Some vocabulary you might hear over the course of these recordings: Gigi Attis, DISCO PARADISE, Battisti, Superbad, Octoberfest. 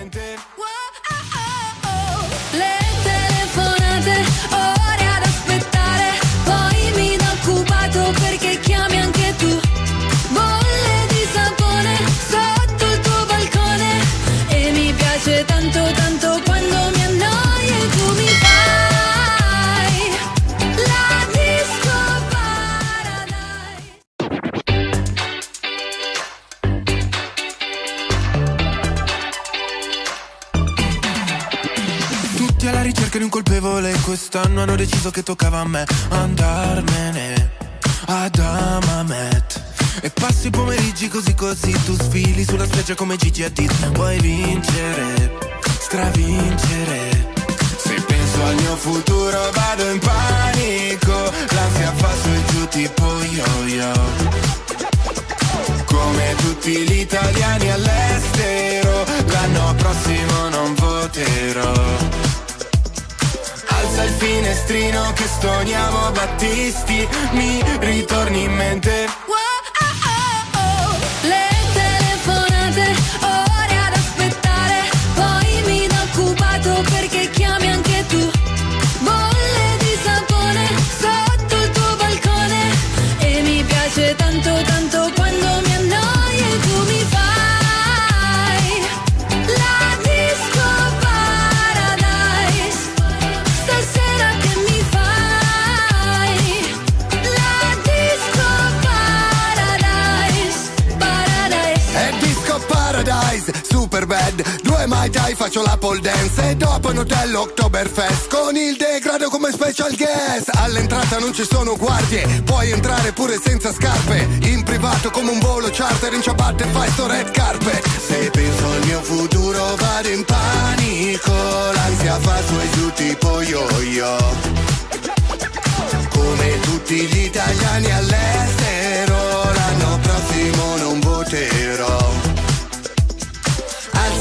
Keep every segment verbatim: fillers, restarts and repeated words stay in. niente. Wow, oh, oh, oh. Le telefonate, ore ad aspettare, poi mi da occupato perché chiami anche tu. Bolle di sapone sotto il tuo balcone e mi piace tanto tanto quando mi annoia e tu mi fai la disco paradise. Tutti alla ricerca di un colpevole, quest'anno hanno deciso che toccava a me andarmene ad Amamet. E passi i pomeriggi così così, tu sfili sulla spiaggia come Gigi Attis. Vuoi vincere, stravincere. Se penso al mio futuro vado in panico, l'ansia fa su e giù tipo yo-yo. Come tutti gli italiani all'estero, l'anno prossimo non voterò. Alza il finestrino che stoniamo Battisti, mi ritorni in mente. Wow, oh, oh, oh. Le telefonate, ore ad aspettare, poi mi da occupato perché chiami anche tu. Bolle di sapone sotto il tuo balcone e mi piace tanto tanto quando mi annoia e tu mi fai la disco paradise. Stasera che mi fai la disco paradise, paradise. È disco paradise, Superbad, due mai dai faccio la pole dance e dopo in hotel Octoberfest con il degrado come special guest. All'entrata non ci sono guardie, puoi entrare pure senza scarpe, in privato come un volo charter, in ciabatte fai sto red carpet. Se penso al mio futuro vado in panico, l'ansia fa su e giù tipo yo-yo. Come tutti gli italiani all'estero, l'anno prossimo non voterò.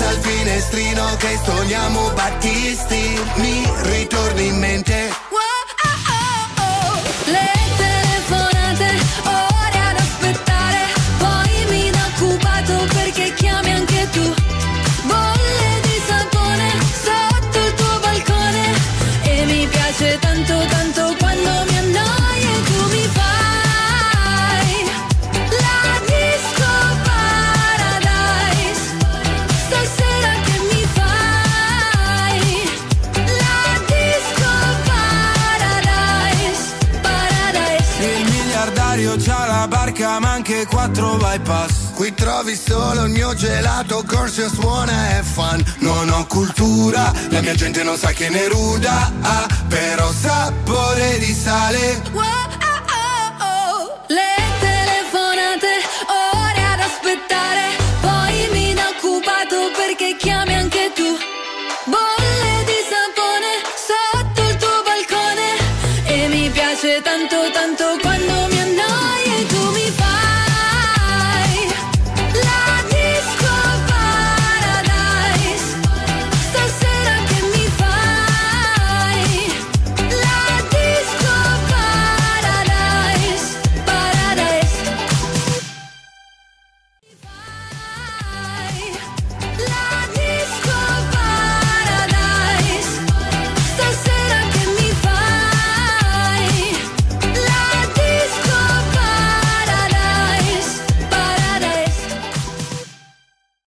Al finestrino che sogniamo Battisti, mi ritorni in mente. Wow, oh, oh, oh. Le telefonate, ore ad aspettare, poi mi da occupato perché chiami anche tu. Bolle di sapone sotto il tuo balcone e mi piace tanto tanto quando mi annoia e tu mi fai la disco paradise. Stasera che mi fai la disco paradise, paradise. Il miliardario c'ha la barca ma anche quattro bypass. Qui trovi solo il mio gelato, Corsio suona e fan. Non ho cultura, la mia gente non sa che ne ruda, ah, però sapore di sale. Wow, oh, oh, oh. Le telefonate, ore ad aspettare, poi mi da occupato perché chiami anche tu. Bolle di sapone sotto il tuo balcone e mi piace tanto tanto